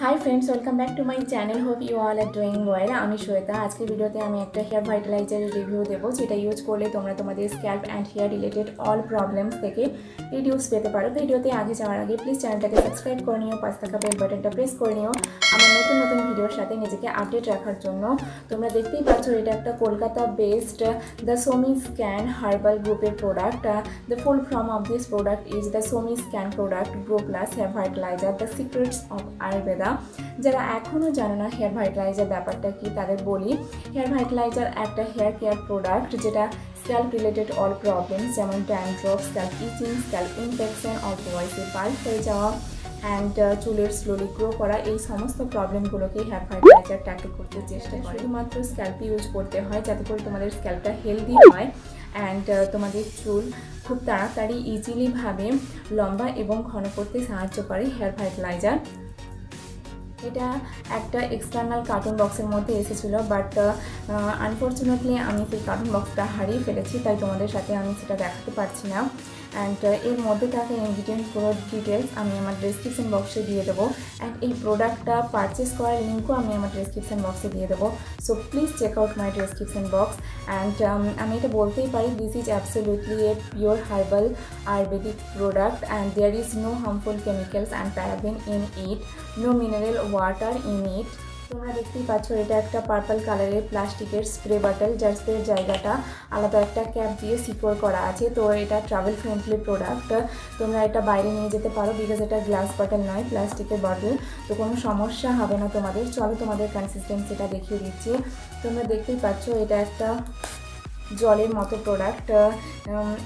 High friends welcome back to my channel hope you all are doing well आमी श्वेता आज के भिडियोते आमी एक हेयर वाइटलाइजर रिव्यू देव जेटा यूज कर ले तोमरा तोमादेर scalp and hair related all problems थेके रिड्यूस पेते पारो। भिडियोते आगे जाओयार आगे प्लिज चैनलटाके सबसक्राइब करे निओ, पाशे थाका बेल बाटनटा प्रेस करे निओ आमार नतुन नतुन भिडियोर साथे निजेके आपडेट राखार जोन्नो। तोमरा देखतेई पाच्छ एटा एकटा Kolkata based the सोमीज can herbal ग्रुपेर product. The full form of this product is the सोमीज can product grow plus hair vitalizer the secrets of Ayurveda. যারা এখনো জানো না হেয়ার ভাইটালাইজার ব্যাপারটা কি তাদের বলি, হেয়ার ভাইটালাইজার একটা হেয়ার কেয়ার প্রোডাক্ট যেটা স্ক্যাল্প রিলেটেড অল প্রবলেমস যেমন dandruff, scalp itching, scalp infection, অল্প বয়সে বাল্ক হয়ে যাওয়া অ্যান্ড চুলের স্লোলি গ্রো করা, এই সমস্ত প্রবলেমগুলোকে হেয়ার ভাইটালাইজার ট্যাকল করতে চেষ্টা করে। শুধুমাত্র স্ক্যাল্প ইউজ করতে হয় যাতে করে তোমাদের স্ক্যাল্পটা হেলদি হয় অ্যান্ড তোমাদের চুল খুব তাড়াতাড়ি ইজিলিভাবে লম্বা এবং ঘন করতে সাহায্য করে হেয়ার ভাইটালাইজার। এটা একটা এক্সটার্নাল কার্টুন বক্সের মধ্যে এসেছিল বাট আনফর্চুনেটলি আমি সেই কার্টুন বক্সটা হারিয়ে ফেলেছি, তাই তোমাদের সাথে আমি সেটা দেখাতে পারছি না। অ্যান্ড এর মধ্যে থাকা ইনগ্রিডিয়েন্টসগুলো ডিটেলস আমি আমার ডেসক্রিপশন বক্সে দিয়ে দেবো অ্যান্ড এই প্রোডাক্টটা পারচেস করার লিঙ্কও আমি আমার ডেসক্রিপশন বক্সে দিয়ে দেবো, so please check out my description box. And আমি এটা বলতেই পারি this is absolutely a pure herbal ayurvedic product and there is no harmful chemicals and paraben in it, no mineral water in it. তোমরা দেখতেই পাচ্ছ এটা একটা পার্পল কালারের প্লাস্টিকের স্প্রে বটল, যার স্প্রের জায়গাটা আলাদা একটা ক্যাপ দিয়ে সিকিউর করা আছে। তো এটা ট্রাভেল ফ্রেন্ডলি প্রোডাক্ট, তোমরা এটা বাইরে নিয়ে যেতে পারো বিকজ এটা গ্লাস বটল নয়, প্লাস্টিকের বটল, তো কোনো সমস্যা হবে না তোমাদের। চলো তোমাদের কনসিস্টেন্সিটা দেখিয়ে দিচ্ছি। তোমরা দেখতেই পাচ্ছ এটা একটা জলের মতো প্রোডাক্ট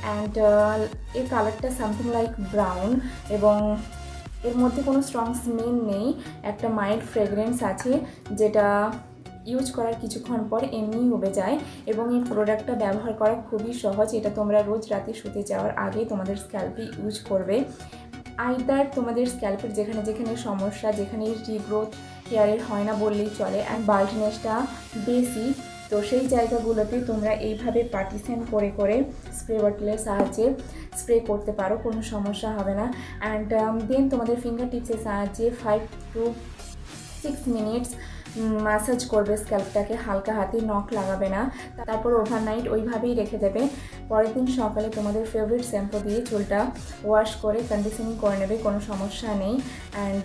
অ্যান্ড এর কালারটা সামথিং লাইক ব্রাউন এবং এর মধ্যে কোনো স্ট্রং স্মেল নেই, একটা মাইল্ড ফ্রেগরেন্স আছে যেটা ইউজ করার কিছুক্ষণ পর এমনিই উবে যায় এবং এই প্রোডাক্টটা ব্যবহার করা খুবই সহজ। এটা তোমরা রোজ রাতে শুতে যাওয়ার আগে তোমাদের স্ক্যাল্পে ইউজ করবে। আইদার তোমাদের স্ক্যাল্পের যেখানে যেখানে সমস্যা, যেখানে রিগ্রোথ হেয়ারের হয় না বললেই চলে অ্যান্ড বাল্টনেসটা বেশি, তো সেই জায়গাগুলোতে তোমরা এইভাবে পার্টিশন করে করে স্প্রে বটলের সাহায্যে স্প্রে করতে পারো, কোনো সমস্যা হবে না। অ্যান্ড দেন তোমাদের ফিঙ্গার টিপসের সাহায্যে 5 to 6 মিনিটস ম্যাসাজ করবে স্ক্যাল্পটাকে, হালকা হাতে, নখ লাগাবে না, তারপর ওভারনাইট ওইভাবেই রেখে দেবে। পরের দিন সকালে তোমাদের ফেভারিট শ্যাম্পু দিয়ে চুলটা ওয়াশ করে কন্ডিশনিং করে নেবে, কোনো সমস্যা নেই। অ্যান্ড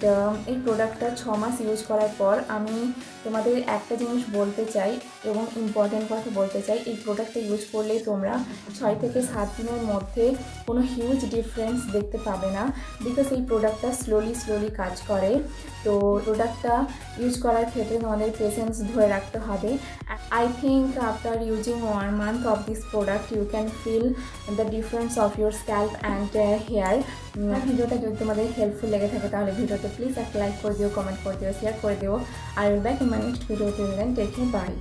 এই প্রোডাক্টটা 6 মাস ইউজ করার পর আমি তোমাদের একটা জিনিস বলতে চাই এবং ইম্পর্ট্যান্ট কথা বলতে চাই, এই প্রোডাক্টটা ইউজ করলে তোমরা 6 থেকে 7 দিনের মধ্যে কোনো হিউজ ডিফারেন্স দেখতে পাবে না বিকজ এই প্রোডাক্টটা স্লোলি কাজ করে। তো প্রোডাক্টটা ইউজ করার ক্ষেত্রে তোমাদের পেশেন্স ধরে রাখতে হবে। I think after using 1 month of this product you can feel the difference of your scalp and hair। ভিডিওটা যদি তোমাদের হেল্পফুল লেগে থাকে তাহলে ভিডিওতে প্লিজ একটা লাইক করে দিও, কমেন্ট করে দিও, শেয়ার করে দিও। I will back in my next video till then, take care, bye।